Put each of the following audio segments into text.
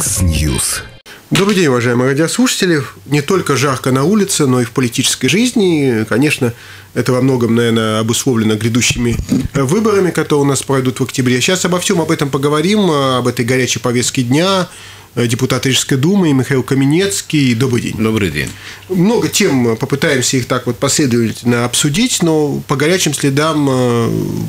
Яндекс Ньюс. Добрый день, уважаемые радиослушатели. Не только жарко на улице, но и в политической жизни. Конечно, это во многом, наверное, обусловлено грядущими выборами, которые у нас пройдут в октябре. Сейчас обо всем об этом поговорим, об этой горячей повестке дня. Депутат Рижской Думы Михаил Каменецкий. Добрый день. Добрый день. Много тем, попытаемся их так вот последовательно обсудить, но по горячим следам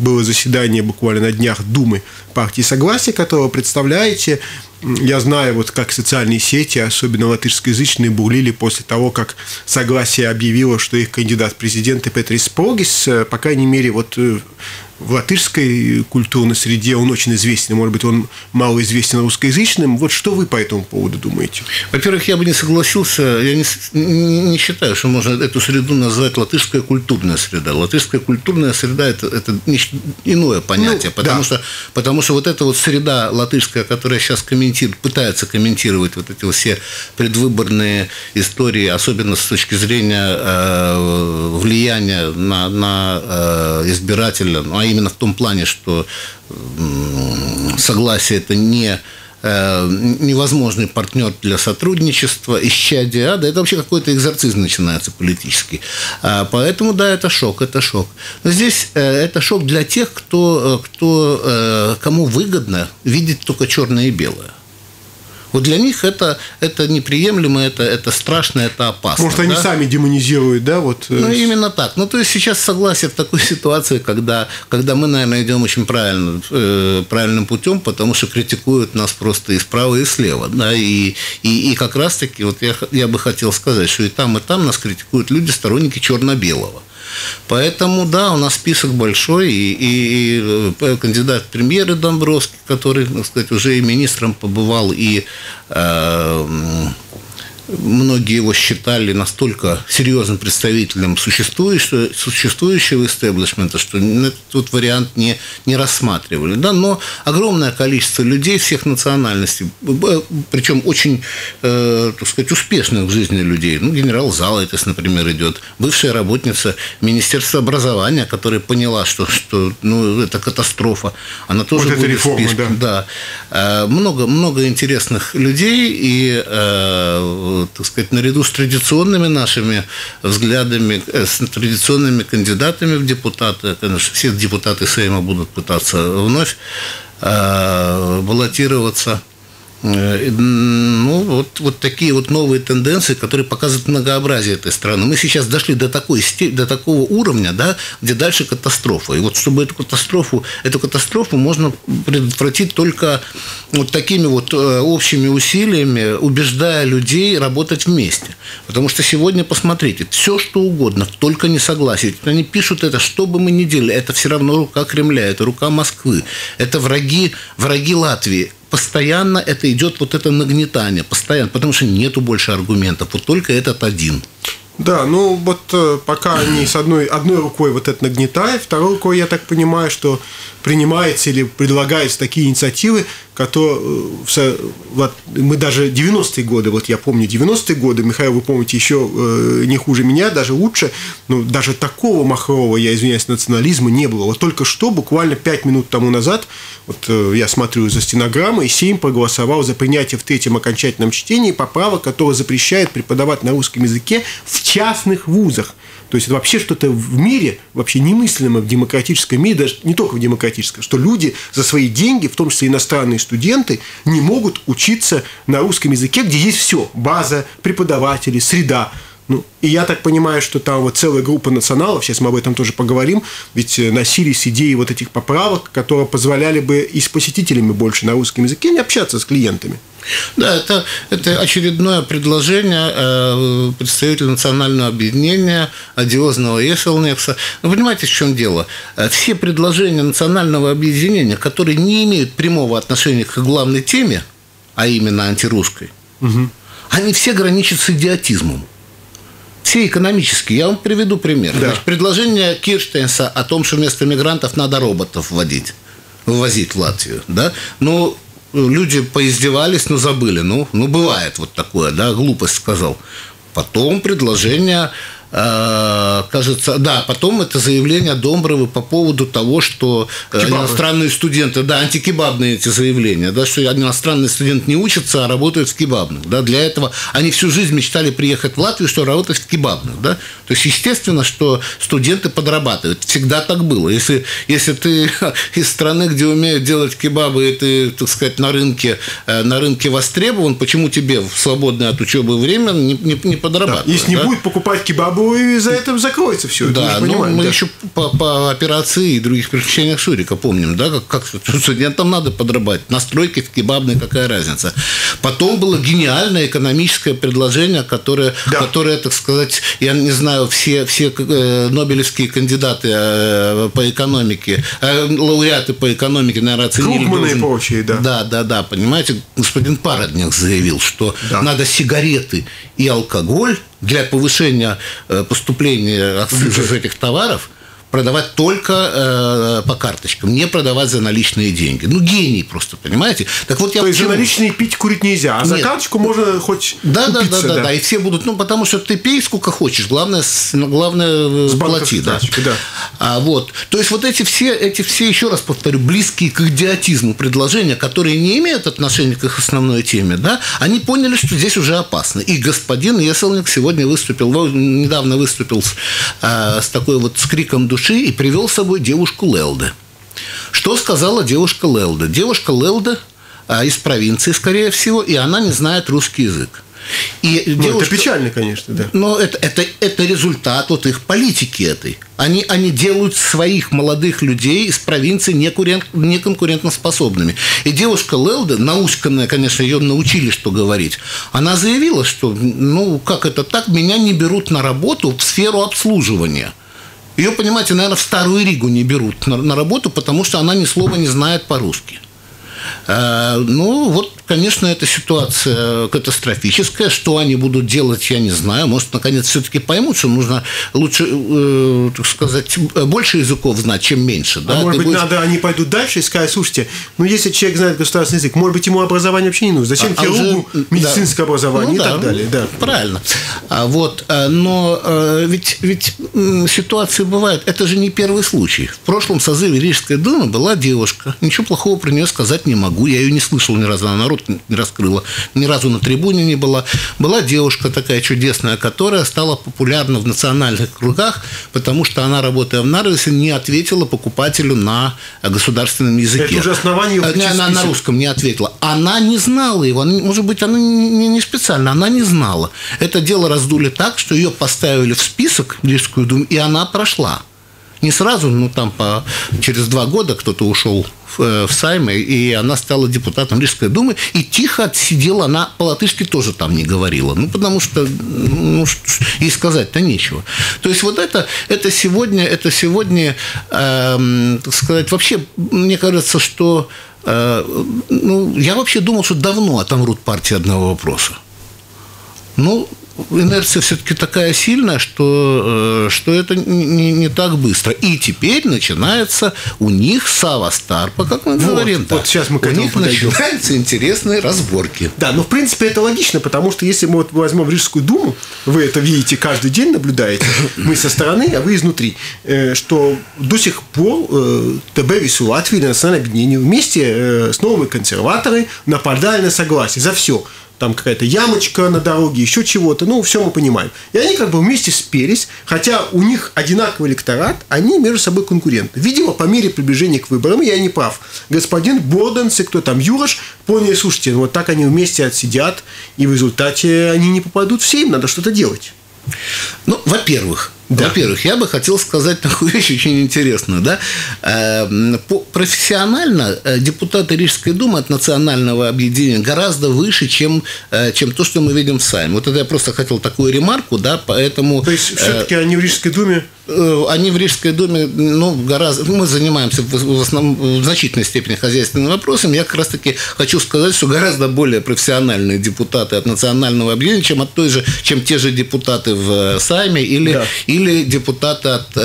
было заседание буквально на днях Думы партии «Согласие», которого представляете. Я знаю, вот как социальные сети, особенно латышскоязычные, бурлили после того, как «Согласие» объявило, что их кандидат в президенты Петрис Погис, по крайней мере, вот в латышской культурной среде он очень известен, может быть, он малоизвестен русскоязычным. Вот что вы по этому поводу думаете? Во-первых, я бы не согласился, я не считаю, что можно эту среду назвать латышская культурная среда. Латышская культурная среда – это иное понятие, потому что вот эта вот среда латышская, которая сейчас пытается комментировать вот эти все предвыборные истории, особенно с точки зрения влияния на избирателя, ну, а именно в том плане, что «Согласие» – это невозможный партнер для сотрудничества, исчадие ада, это вообще какой-то экзорцизм начинается политический. Поэтому, да, это шок, это шок. Но здесь это шок для тех, кому выгодно видеть только черное и белое. Вот для них это неприемлемо, это страшно, это опасно. Может, они сами демонизируют, да? Вот. Ну, именно так. Ну, то есть, сейчас «Согласие» в такой ситуации, когда мы, наверное, идем очень правильным путем, потому что критикуют нас просто и справа, и слева. Да? И как раз-таки, вот я бы хотел сказать, что и там нас критикуют люди, сторонники черно-белого. Поэтому, да, у нас список большой, и кандидат в премьеры Домбровский, который, так сказать, уже и министром побывал, и многие его считали настолько серьезным представителем существующего истеблишмента, что этот вариант не рассматривали. Да? Но огромное количество людей всех национальностей, причем очень, так сказать, успешных в жизни людей. Ну, генерал Залайтес, например, идет. Бывшая работница Министерства образования, которая поняла, что ну, это катастрофа. Она тоже вот будет реформа, да. Да. Много интересных людей и, так сказать, наряду с традиционными нашими взглядами, с традиционными кандидатами в депутаты, конечно, все депутаты Сейма будут пытаться вновь баллотироваться. Ну, вот такие вот новые тенденции, которые показывают многообразие этой страны. Мы сейчас дошли до такого уровня, да, где дальше катастрофа. И вот чтобы эту катастрофу можно предотвратить только вот такими вот общими усилиями, убеждая людей работать вместе. Потому что сегодня, посмотрите, все что угодно, только не согласие. Они пишут это, что бы мы ни делали, это все равно рука Кремля, это рука Москвы, это враги Латвии. Постоянно это идет вот это нагнетание, постоянно, потому что нету больше аргументов, вот только этот один. Да, ну вот пока они с одной рукой вот это нагнетают, второй рукой, я так понимаю, что принимаются или предлагаются такие инициативы, которые мы даже 90-е годы, вот я помню 90-е годы, Михаил, вы помните еще не хуже меня, даже лучше, но даже такого махрового, я извиняюсь, национализма не было. Вот только что, буквально 5 минут тому назад, вот я смотрю за стенограммой, Сейм проголосовал за принятие в третьем окончательном чтении поправок, которые запрещают преподавать на русском языке в частных вузах. То есть, это вообще что-то в мире, вообще немыслимо в демократическом мире, даже не только в демократическом, что люди за свои деньги, в том числе иностранные студенты, не могут учиться на русском языке, где есть все – база, преподаватели, среда. Ну, и я так понимаю, что там вот целая группа националов, сейчас мы об этом тоже поговорим, ведь носились идеи вот этих поправок, которые позволяли бы и с посетителями больше на русском языке не общаться с клиентами. Да, это очередное предложение представителя Национального объединения, одиозного ЕС ЛНФ. Вы понимаете, в чем дело? Все предложения Национального объединения, которые не имеют прямого отношения к главной теме, а именно антирусской, угу, они все граничат с идиотизмом. Все экономические. Я вам приведу пример. Да. Значит, предложение Кирштейнса о том, что вместо мигрантов надо роботов вывозить в Латвию. Да? Ну, люди поиздевались, но забыли. Ну, бывает вот такое, да, глупость сказал. Потом предложение кажется, да, потом это заявление Домбровы по поводу того, что кебабы. Иностранные студенты, да, антикебабные эти заявления, да, что иностранный студент не учится, а работает в кебабных, да, для этого они всю жизнь мечтали приехать в Латвию, что работать в кебабных, да, то есть естественно, что студенты подрабатывают, всегда так было, если ты из страны, где умеют делать кебабы, и ты, так сказать, на рынке востребован, почему тебе в свободное от учебы время не подрабатывать? Да, если не будет покупать кебабы, и за это закроется все. Да, это мы еще по операции и других приключениях Шурика помним, да, как студентам надо подрабатывать. На стройке, в кебабной, какая разница. Потом было гениальное экономическое предложение, которое, так сказать, я не знаю, все нобелевские кандидаты по экономике, лауреаты по экономике, наверное, оценили. Крупманы и прочие, да. Да, понимаете, господин Парадниекс заявил, что надо сигареты и алкоголь для повышения поступления акцизов этих товаров продавать только по карточкам, не продавать за наличные деньги. Ну, гений просто, понимаете? Так вот, я... То есть, за наличные пить, курить нельзя, а за карточку можно хоть купиться. Да, и все будут... Ну, потому что ты пей сколько хочешь, главное плати. Да. Да. То есть, вот эти все, еще раз повторю, близкие к идиотизму предложения, которые не имеют отношения к их основной теме, да, они поняли, что здесь уже опасно. И господин Еселник сегодня недавно выступил с такой вот с криком души, и привел с собой девушку Лэлды. Что сказала девушка Лэлда? Девушка Лэлда из провинции, скорее всего, и она не знает русский язык. И девушка... Это печально, конечно, да. Но это результат вот их политики этой. Они делают своих молодых людей из провинции неконкурентоспособными. И девушка Лэлда, науськанная, конечно, ее научили, что говорить, она заявила, что, ну, как это так, меня не берут на работу в сферу обслуживания. Ее, понимаете, наверное, в Старую Ригу не берут на работу, потому что она ни слова не знает по-русски. Ну, вот, конечно, эта ситуация катастрофическая. Что они будут делать, я не знаю. Может, наконец, все-таки поймут, что нужно лучше, так сказать, больше языков знать, чем меньше. Да? Может быть, они пойдут дальше и скажут, слушайте, ну, если человек знает государственный язык, может быть, ему образование вообще не нужно. Зачем хирургу медицинское образование и так далее? Да. Правильно. Но ведь ситуации бывают. Это же не первый случай. В прошлом созыве Рижской Думы была девушка. Ничего плохого про нее сказать не могу. Я ее не слышал ни разу. Она рот не раскрыла. Ни разу на трибуне не была. Была девушка такая чудесная, которая стала популярна в национальных кругах, потому что она, работая в Нарвесе, не ответила покупателю на государственном языке. Это уже основание... Она на русском не ответила. Она не знала его. Может быть, она не специально. Она не знала. Это дело раздули так, что ее поставили в список в Рижскую Думу, и она прошла. Не сразу, но там через 2 года кто-то ушел в Сейм, и она стала депутатом Рижской Думы, и тихо отсидела она, по-латышски тоже там не говорила, ну, потому что ей сказать-то нечего. То есть, вот это сегодня так сказать, вообще, мне кажется, что... я вообще думал, что давно отомрут партии одного вопроса. Ну... Инерция все-таки такая сильная, что это не так быстро. И теперь начинается у них Сава Старпа, как мы говорим. Вот сейчас мы к этому подойдем. Начинаются интересные разборки. Да, но в принципе это логично, потому что если мы возьмем Рижскую Думу, вы это видите каждый день, наблюдаете, мы со стороны, а вы изнутри, что до сих пор ТБ Весь Латвии, Национальное объединение вместе с Новыми консерваторами нападали на Согласие за все. Там какая-то ямочка на дороге, еще чего-то. Ну, все мы понимаем. И они как бы вместе спелись, хотя у них одинаковый электорат, они между собой конкуренты. Видимо, по мере приближения к выборам, я не прав, господин Борденс и кто там, Юраш, поняли, слушайте, вот так они вместе отсидят, и в результате они не попадут в Сейм, надо что-то делать. Ну, во-первых, я бы хотел сказать такую вещь очень интересную. Да? Профессионально депутаты Рижской Думы от Национального объединения гораздо выше, чем то, что мы видим в Сейме. Вот это я просто хотел такую ремарку, да, поэтому... То есть, все-таки они в Рижской Думе... Они в Рижской думе, ну, гораздо... Мы занимаемся в основном, в значительной степени хозяйственными вопросами. Я как раз-таки хочу сказать, что гораздо более профессиональные депутаты от Национального объединения, чем, чем те же депутаты в Сайме или, да, или депутаты от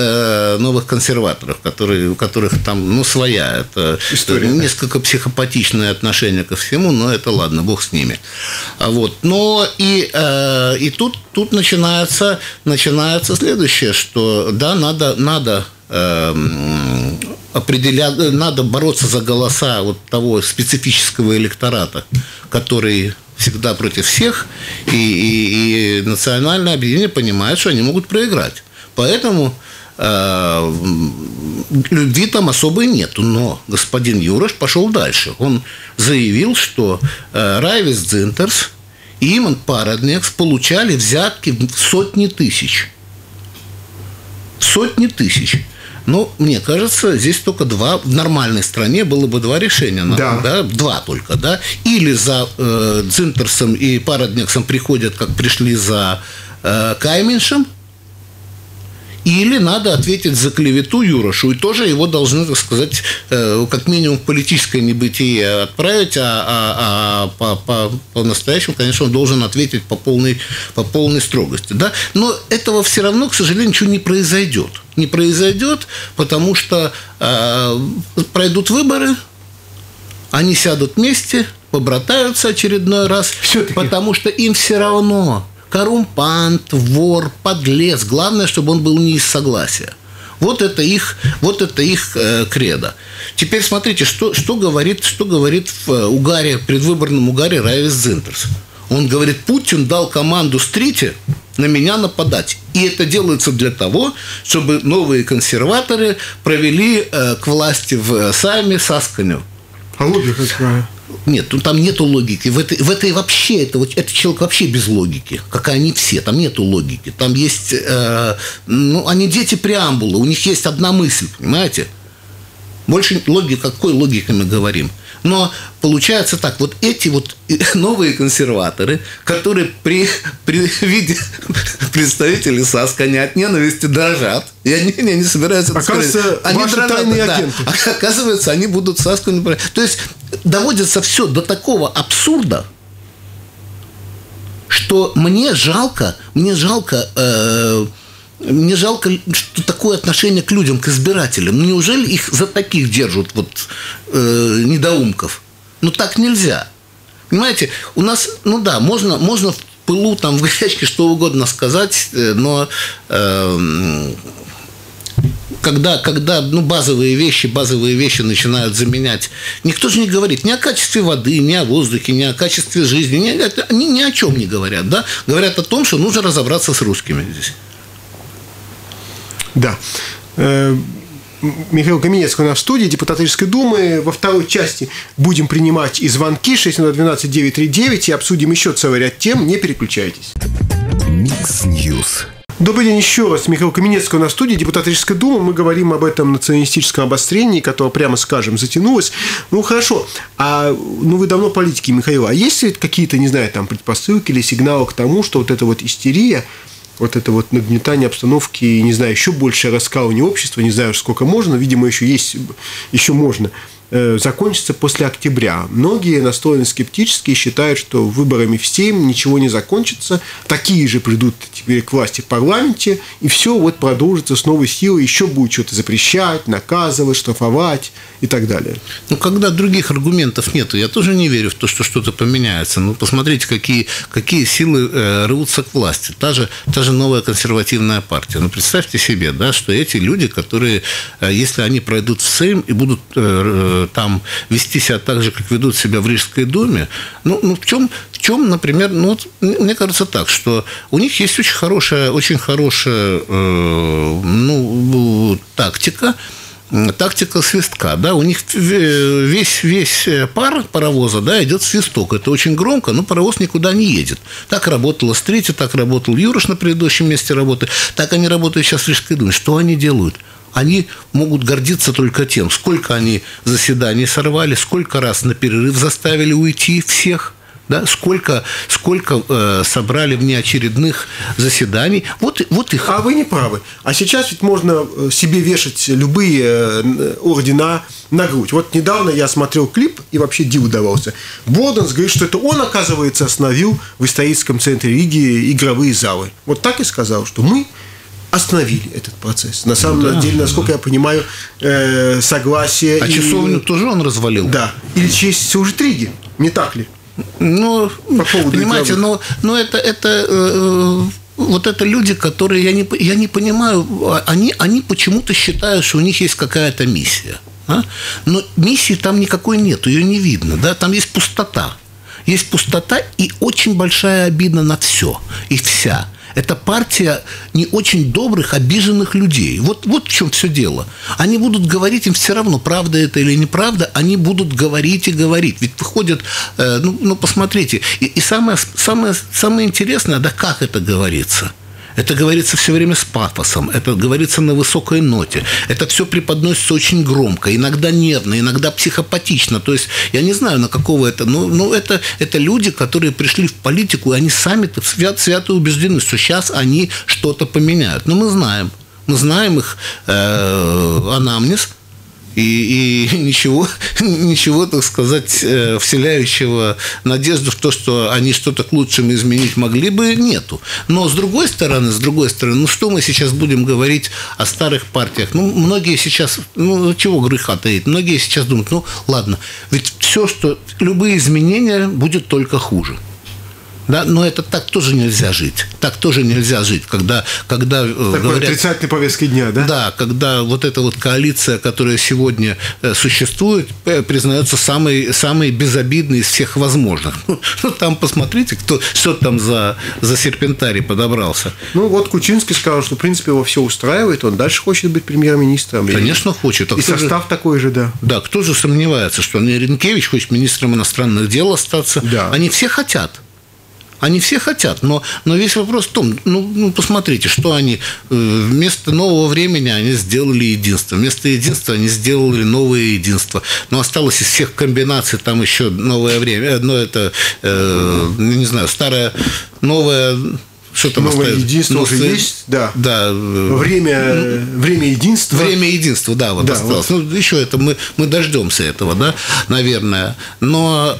Новых консерваторов, которые, у которых там, ну, своя. Это история, несколько психопатичное отношение ко всему, но это ладно, бог с ними. А вот. Но и тут начинается следующее, что да, надо бороться за голоса вот того специфического электората, который всегда против всех, и национальное объединение понимает, что они могут проиграть. Поэтому любви там особой нету. Но господин Юраш пошел дальше. Он заявил, что Райвис Дзинтерс и Имантс Парадниекс получали взятки в сотни тысяч. Сотни тысяч. Но, мне кажется, здесь только два. В нормальной стране было бы два решения. Да. Да? Два только. Да? Или за Дзинтерсом и Парадниексом приходят, как пришли за Кайменшем. Или надо ответить за клевету Юрашу. И тоже его должны, так сказать, как минимум в политическое небытие отправить. По-настоящему, конечно, он должен ответить по полной строгости. Да? Но этого все равно, к сожалению, ничего не произойдет. Не произойдет, потому что пройдут выборы, они сядут вместе, побратаются очередной раз. Все-таки. Потому что им все равно... Коррумпант, вор, подлец. Главное, чтобы он был не из согласия. Вот это их кредо. Теперь смотрите, что говорит в угаре, предвыборном угаре Райвис Дзинтерс. Он говорит: Путин дал команду Стрити на меня нападать. И это делается для того, чтобы новые консерваторы провели к власти в Сайме Сасканю. А логика какая? Нет, ну, там нету логики. В этой вообще, это человек вообще без логики, как и они все, там нету логики. Там есть, ну, они дети преамбулы, у них есть одна мысль, понимаете? Больше логики, какой логикой мы говорим. Но получается так, вот эти вот новые консерваторы, которые при виде представителей Саска, они от ненависти дрожат. И они собираются... Оказывается, они дрожат, да. Оказывается, они будут Саску... То есть, доводится все до такого абсурда, что мне жалко, что такое отношение к людям, к избирателям. Неужели их за таких держат, вот, недоумков? Ну, так нельзя. Понимаете, у нас, ну да, можно в пылу, там, в горячке что угодно сказать, но когда ну, базовые вещи начинают заменять, никто же не говорит ни о качестве воды, ни о воздухе, ни о качестве жизни, они ни о чем не говорят, да? Говорят о том, что нужно разобраться с русскими здесь. Да. Михаил Каменецкий у нас в студии, депутат Рижской думы. Во второй части будем принимать и звонки 602-12-939 и обсудим еще целый ряд тем. Не переключайтесь. Микс Ньюс. Добрый день еще раз. Михаил Каменецкий у нас в студии, депутат Рижской думы. Мы говорим об этом националистическом обострении, которое, прямо скажем, затянулось. Ну, хорошо. Ну, вы давно политики, Михаил. А есть ли какие-то, не знаю, там, предпосылки или сигналы к тому, что вот эта вот истерия, вот это вот нагнетание обстановки, не знаю, еще больше раскалывание общества, не знаю, сколько можно, видимо, еще можно, закончится после октября. Многие настроены скептически и считают, что выборами в Сейм ничего не закончится, такие же придут теперь к власти в парламенте, и все вот продолжится с новой силой, еще будет что-то запрещать, наказывать, штрафовать и так далее. Ну, когда других аргументов нету, я тоже не верю в то, что что-то поменяется. Ну, посмотрите, какие силы рвутся к власти. Та же новая консервативная партия. Ну, представьте себе, да, что эти люди, которые, если они пройдут в Сейм и будут там вести себя так же, как ведут себя в Рижской думе, ну в чем, например, ну, вот, мне кажется так, что у них есть очень хорошая ну, тактика свистка, да, у них весь пар паровоза, да, идет свисток, это очень громко, но паровоз никуда не едет. Так работала Стрити, так работал Юраш на предыдущем месте работы, так они работают сейчас в Рижской думе. Что они делают? Они могут гордиться только тем, сколько они заседаний сорвали, сколько раз на перерыв заставили уйти всех. Да, сколько собрали внеочередных заседаний. Вот их. А вы не правы. А сейчас ведь можно себе вешать любые ордена на грудь. Вот недавно я смотрел клип, и вообще диву давался. Борденс говорит, что это он, оказывается, остановил в историческом центре Риги игровые залы. Вот так и сказал, что мы остановили этот процесс. На самом деле, насколько я понимаю, согласие... А часовню тоже он развалил? Да. Или честь служит Риги. Не так ли? Ну, понимаете, но это люди, которые, я не понимаю, они почему-то считают, что у них есть какая-то миссия. А? Но миссии там никакой нет, ее не видно. Да? Там есть пустота. Есть пустота и очень большая обида на все и вся. Это партия не очень добрых, обиженных людей. Вот в чем все дело. Они будут говорить, им все равно, правда это или неправда, они будут говорить и говорить. Ведь выходят, посмотрите. И самое интересное, да как это говорится? Это говорится все время с пафосом, это говорится на высокой ноте, это все преподносится очень громко, иногда нервно, иногда психопатично. То есть я не знаю, на какого это, но это люди, которые пришли в политику, и они сами-то свято убеждены, что сейчас они что-то поменяют. Но мы знаем их анамнез. И ничего, так сказать, вселяющего надежду в то, что они что-то к лучшему изменить могли бы, нету. Но с другой стороны, что мы сейчас будем говорить о старых партиях? Многие сейчас, чего греха таить? Многие сейчас думают, ладно, ведь все, что любые изменения будет только хуже. Да, но это так тоже нельзя жить. Так тоже нельзя жить, когда говорят... Отрицательной повестки дня, да? Да, когда вот эта вот коалиция, которая сегодня существует, признается самой безобидной из всех возможных. Там посмотрите, что там за серпентарий подобрался. Вот Кучинский сказал, что, в принципе, его все устраивает, он дальше хочет быть премьер-министром. Конечно, хочет. И состав же такой же, да. Да, кто же сомневается, что Неринкевич хочет министром иностранных дел остаться. Да. Они все хотят. Они все хотят, но весь вопрос в том, посмотрите, что они вместо нового времени они сделали единство, вместо единства они сделали новое единство. Но осталось из всех комбинаций там еще новое время, старое, новое... Что там новое остается? Единство уже есть, да. Время единства. Время единства, да, осталось. Вот. Еще это мы дождемся этого, да, наверное. Но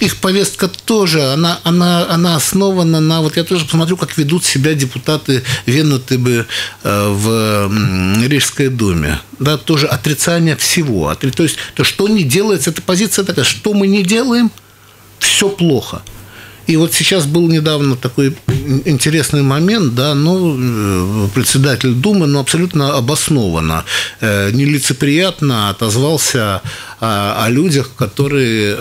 их повестка тоже, она основана на... Вот я тоже посмотрю, как ведут себя депутаты Вены Тыбы в Рижской Думе. Да, тоже отрицание всего. То есть, то, что не делается, эта позиция такая, что мы не делаем, все плохо. И вот сейчас был недавно такой интересный момент, да, председатель Думы, абсолютно обоснованно, нелицеприятно отозвался о людях, которые,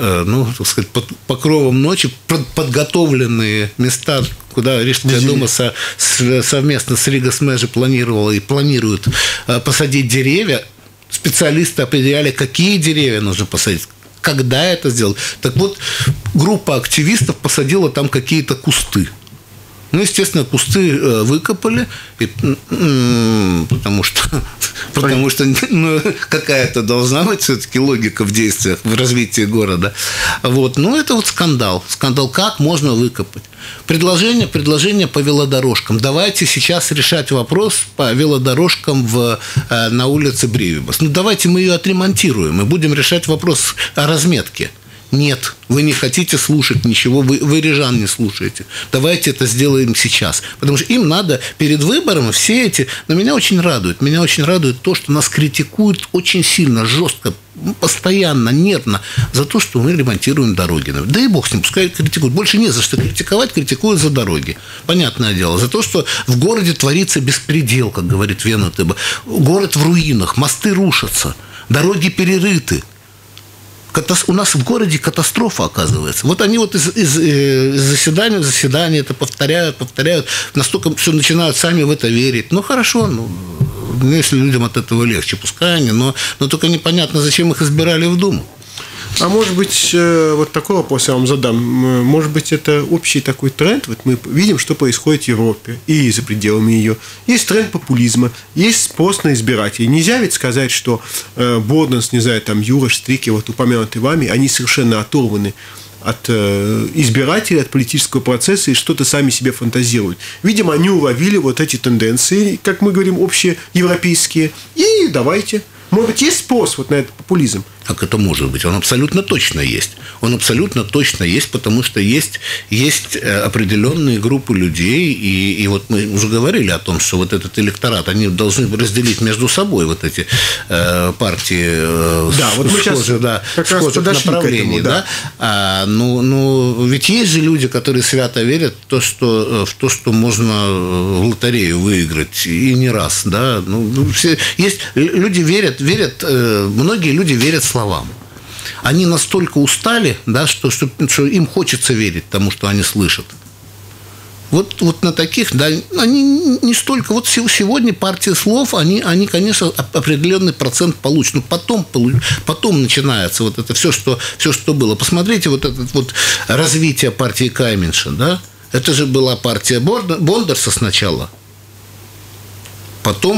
так сказать, под покровом ночи подготовленные места, куда Рижская Дума совместно с Рига Смежи планировала и планирует посадить деревья. Специалисты определяли, какие деревья нужно посадить. Когда это сделали? Так вот, группа активистов посадила там какие-то кусты. Естественно, кусты выкопали, потому что какая-то должна быть все-таки логика в действиях, в развитии города. Вот. Это вот скандал. Скандал, как можно выкопать. Предложение по велодорожкам. Давайте сейчас решать вопрос по велодорожкам на улице Бривибас. Давайте мы ее отремонтируем и будем решать вопрос о разметке. Нет, вы не хотите слушать ничего, вы рижан не слушаете. Давайте это сделаем сейчас. Потому что им надо перед выбором все эти... Но меня очень радует то, что нас критикуют очень сильно, жестко, постоянно, нервно за то, что мы ремонтируем дороги. Да и бог с ним, пускай критикуют. Больше не за что критиковать, критикуют за дороги. Понятное дело. За то, что в городе творится беспредел, как говорит Вена Тыба. Город в руинах, мосты рушатся, дороги перерыты. У нас в городе катастрофа, оказывается. Вот они из заседания в заседание это повторяют. Настолько все начинают сами в это верить. Хорошо, если людям от этого легче, пускай они. Но только непонятно, зачем их избирали в Думу. А может быть, вот такой вопрос я вам задам. Может быть, это общий такой тренд? Вот мы видим, что происходит в Европе и за пределами ее. Есть тренд популизма, есть спрос на избирателей. Нельзя ведь сказать, что Борденс, не знаю, там Юраш, Штрики, вот упомянутые вами, они совершенно оторваны от избирателей, от политического процесса и что-то сами себе фантазируют. Видимо, они уловили вот эти тенденции, как мы говорим, общеевропейские. И давайте. Может быть, есть спрос вот на этот популизм? Как это может быть? Он абсолютно точно есть. Он абсолютно точно есть, потому что есть определенные группы людей, и вот мы уже говорили о том, что вот этот электорат, они должны разделить между собой вот эти партии да, вот мы сейчас да, как раз подошли к этому, да. Да? Ведь есть же люди, которые свято верят в то, что можно в лотерею выиграть, и не раз. Да? Многие люди верят словам. Они настолько устали, да, что им хочется верить тому, что они слышат. Вот на таких, да, они не столько. Вот сегодня партии слов, они конечно, определенный процент получат. Но потом начинается вот это все, что было. Посмотрите, вот это вот развитие партии Кайменша, да? Это же была партия Бондарса сначала. Потом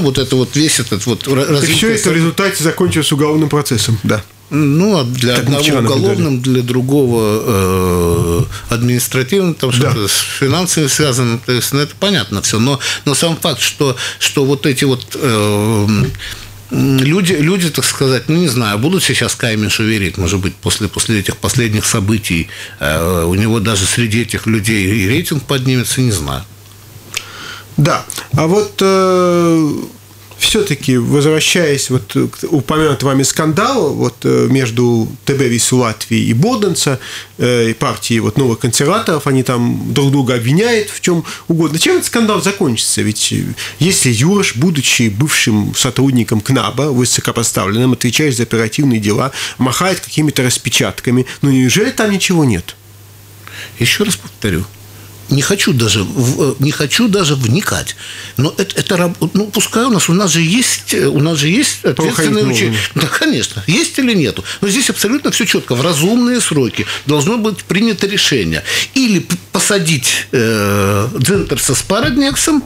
весь этот развитие. Все это в результате закончилось уголовным процессом, да. Для одного уголовным, для другого административным, там что-то с финансами связано, то есть, это понятно все. Но сам факт, что вот эти вот люди, так сказать, не знаю, будут сейчас Кайменшу верить, может быть, после этих последних событий у него даже среди этих людей и рейтинг поднимется, не знаю. Да, а вот все-таки, возвращаясь к упомянутому вами скандалу между ТБ Весь Латвии и Борденса, и партии новых консерваторов, они там друг друга обвиняют в чем угодно. Чем этот скандал закончится? Ведь если Юраш, будучи бывшим сотрудником КНАБа, высокопоставленным, отвечаешь за оперативные дела, махает какими-то распечатками, неужели там ничего нет? Еще раз повторю. Не хочу даже вникать. Но это пускай у нас же есть, ответственные учения. Да, конечно, есть или нету. Но здесь абсолютно все четко. В разумные сроки должно быть принято решение. Или посадить Дзинтерса с Парадниексом,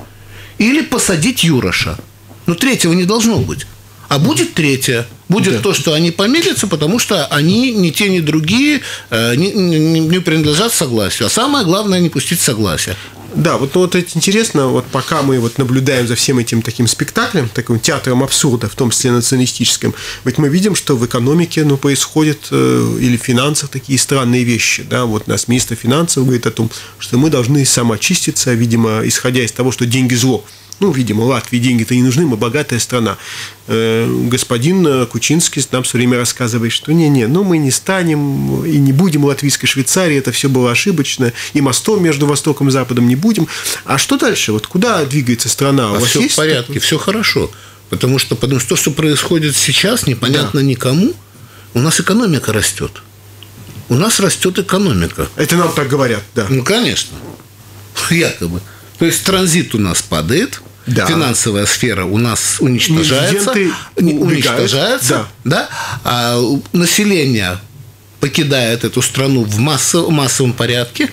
или посадить Юраша. Но третьего не должно быть. А будет третье. Будет то, что они помирятся, потому что они ни те, ни другие не принадлежат согласию. А самое главное – не пустить согласие. Да, это интересно, пока мы наблюдаем за всем этим таким спектаклем, таким театром абсурда, в том числе националистическим, ведь мы видим, что в экономике происходят или в финансах такие странные вещи. Да? Вот нас министр финансов говорит о том, что мы должны самоочиститься, видимо, исходя из того, что деньги – зло. Видимо, Латвии деньги-то не нужны, мы богатая страна. Господин Кучинский нам все время рассказывает, что мы не станем и не будем латвийской Швейцарии, это все было ошибочно, и мостом между Востоком и Западом не будем. А что дальше? Куда двигается страна? Все в порядке, все хорошо. Потому что то, что происходит сейчас, непонятно никому. У нас экономика растет. У нас растет экономика. Это нам так говорят, да. Конечно. Якобы. То есть транзит у нас падает. Да. Финансовая сфера у нас уничтожается, да. Да? А население покидает эту страну в массовом порядке,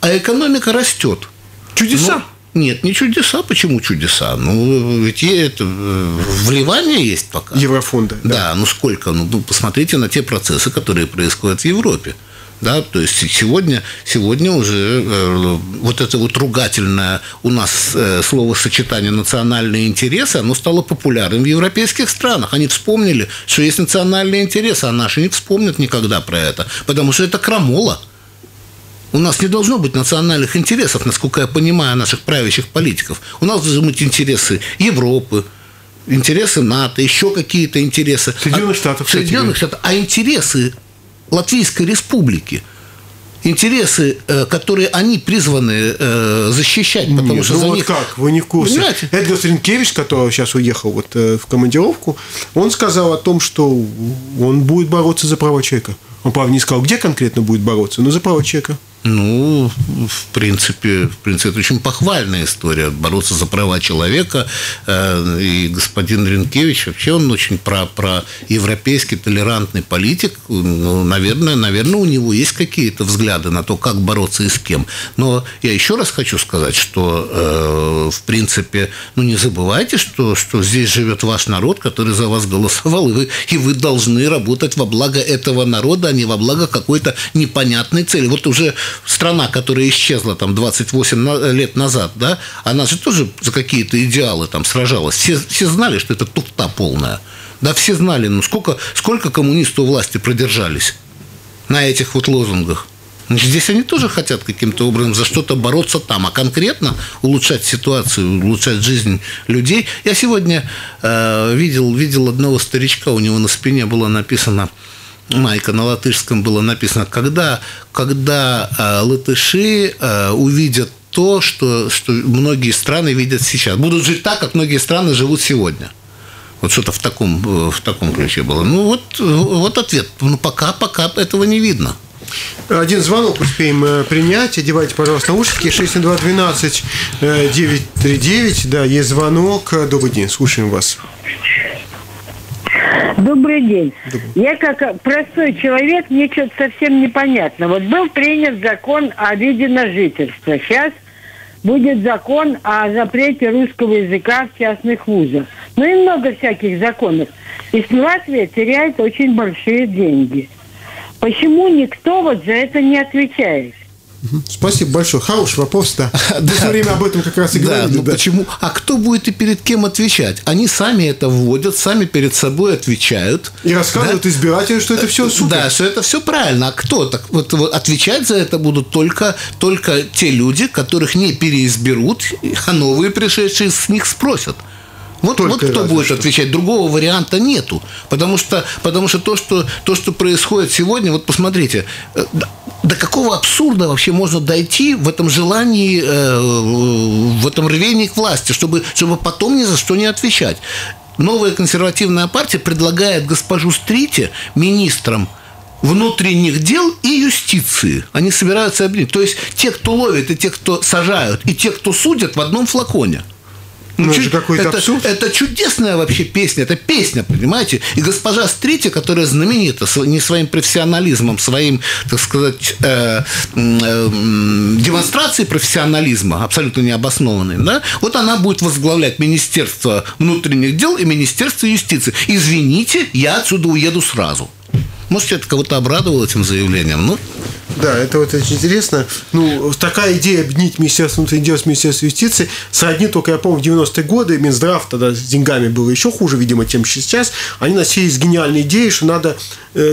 а экономика растет. Чудеса. Нет, не чудеса. Почему чудеса? Ведь вливание есть пока. Еврофонды. Да. Да, сколько? Посмотрите на те процессы, которые происходят в Европе. Да, то есть сегодня уже это ругательное у нас словосочетание «национальные интересы», оно стало популярным в европейских странах. Они вспомнили, что есть национальные интересы, а наши не вспомнят никогда про это, потому что это крамола. У нас не должно быть национальных интересов, насколько я понимаю, наших правящих политиков. У нас должны быть интересы Европы, интересы НАТО, еще какие-то интересы. Соединенных Штатов. А интересы Латвийской Республики. Интересы, которые они призваны защищать, потому что за них... как, вы не в курсе. Понимаете? Эдгар Сренкевич, который сейчас уехал в командировку, он сказал о том, что он будет бороться за права человека. Он, правда, не сказал, где конкретно будет бороться, но за права человека. Ну, в принципе, это очень похвальная история, бороться за права человека. И господин Ринкевич, вообще он очень проевропейский, толерантный политик. Ну, наверное, у него есть какие-то взгляды на то, как бороться и с кем. Но я еще раз хочу сказать, что, в принципе, ну, не забывайте, что здесь живет ваш народ, который за вас голосовал, и вы должны работать во благо этого народа, а не во благо какой-то непонятной цели. Вот уже страна, которая исчезла там 28 лет назад, да, она же тоже за какие-то идеалы там сражалась. Все знали, что это тухта полная. Да, все знали, ну сколько коммунистов у власти продержались на этих вот лозунгах. Здесь они тоже хотят каким-то образом за что-то бороться там, а конкретно улучшать ситуацию, улучшать жизнь людей. Я сегодня видел одного старичка, у него на спине было написано, майка на латышском было написано, когда латыши увидят то, что многие страны видят сейчас, будут жить так, как многие страны живут сегодня. Вот что-то в таком ключе было. Ну, вот ответ. Ну, пока этого не видно. Один звонок успеем принять. Одевайте, пожалуйста, наушники. 672-12-939. Да, есть звонок. Добрый день. Слушаем вас. Добрый день. Я как простой человек, мне что-то совсем непонятно. Вот был принят закон о виде на жительство. Сейчас будет закон о запрете русского языка в частных вузах. Ну и много всяких законов. И Латвия теряет очень большие деньги. Почему никто вот за это не отвечает? Спасибо большое. Хороший вопрос, да. Да. Все время об этом как раз и говорили. Да. Почему? А кто будет и перед кем отвечать? Они сами это вводят, сами перед собой отвечают. И рассказывают, да, избирателям, что это все супер. Да, что это все правильно. А кто? Так вот отвечать за это будут только те люди, которых не переизберут, а новые пришедшие с них спросят. Вот кто будет отвечать. Другого варианта нету. Потому что то, что происходит сегодня, вот посмотрите, до какого абсурда вообще можно дойти в этом желании, в этом рвении к власти, чтобы потом ни за что не отвечать. Новая консервативная партия предлагает госпожу Стрити министром внутренних дел и юстиции. Они собираются объединить. То есть те, кто ловит, и те, кто сажают, и те, кто судят в одном флаконе. Ну, это чудесная вообще песня, это песня, понимаете? И госпожа Стрити, которая знаменита не своим профессионализмом, своим, так сказать, демонстрацией профессионализма, абсолютно необоснованной, да? Вот она будет возглавлять Министерство внутренних дел и Министерство юстиции. Извините, я отсюда уеду сразу. Может, это кого-то обрадовало этим заявлением, но... Да, это вот очень интересно. Ну, такая идея объединить Министерство внутренних дел с Министерством юстиции сродни, только я помню, в 90-е годы Минздрав тогда с деньгами было еще хуже, видимо, чем сейчас. Они носились гениальной идеей, что надо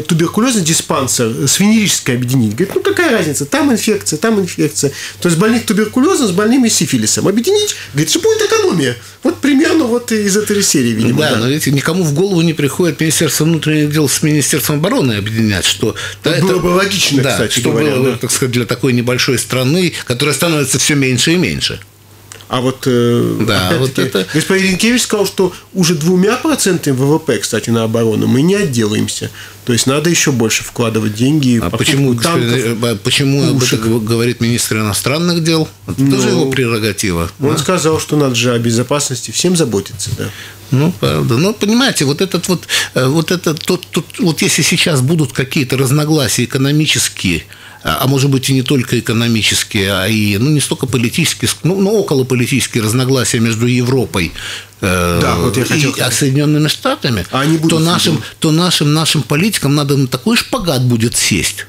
туберкулезный диспансер с венерической объединить. Говорит, ну какая разница, там инфекция, там инфекция. То есть больных туберкулезом с больными сифилисом объединить, говорит, что будет экономия. Вот примерно вот из этой серии, видимо. Да, да. Но видите, никому в голову не приходит Министерство внутренних дел с Министерством обороны объединять, что... Да, это было бы логично, да, кстати. Что было, так сказать, для такой небольшой страны, которая становится все меньше и меньше. А вот, да, вот это... господин Ринкевич сказал, что уже 2% ВВП, кстати, на оборону мы не отделаемся. То есть надо еще больше вкладывать деньги. А почему об этом говорит министр иностранных дел? Это тоже его прерогатива. Он сказал, что надо же о безопасности всем заботиться, да. Ну, правда. Ну, понимаете, вот если сейчас будут какие-то разногласия экономические, а может быть и не только экономические, а и, ну, не столько политические, но околополитические разногласия между Европой, да, вот я хотел сказать, Соединенными Штатами, то нашим политикам надо на такой шпагат будет сесть.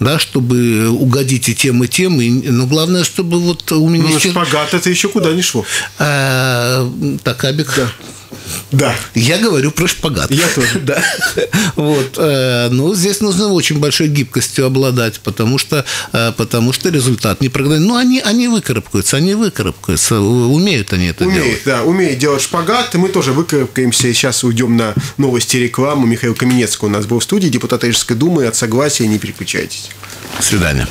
Да, чтобы угодить и тем, и тем. Но главное, чтобы вот у меня... Ну, шпагат это еще куда не шло. Так, Абик. Да. Да. Я говорю про шпагат. Я тоже. Да. Вот. Но здесь нужно очень большой гибкостью обладать, потому что результат не прогнозируем. Но они выкарабкаются, умеют они это делать. Да, умеют делать шпагат, и мы тоже выкарабкаемся. Сейчас уйдем на новости, рекламу. Михаил Каменецкий у нас был в студии, депутат Рижской Думы, от Согласия, не переключайтесь. До свидания.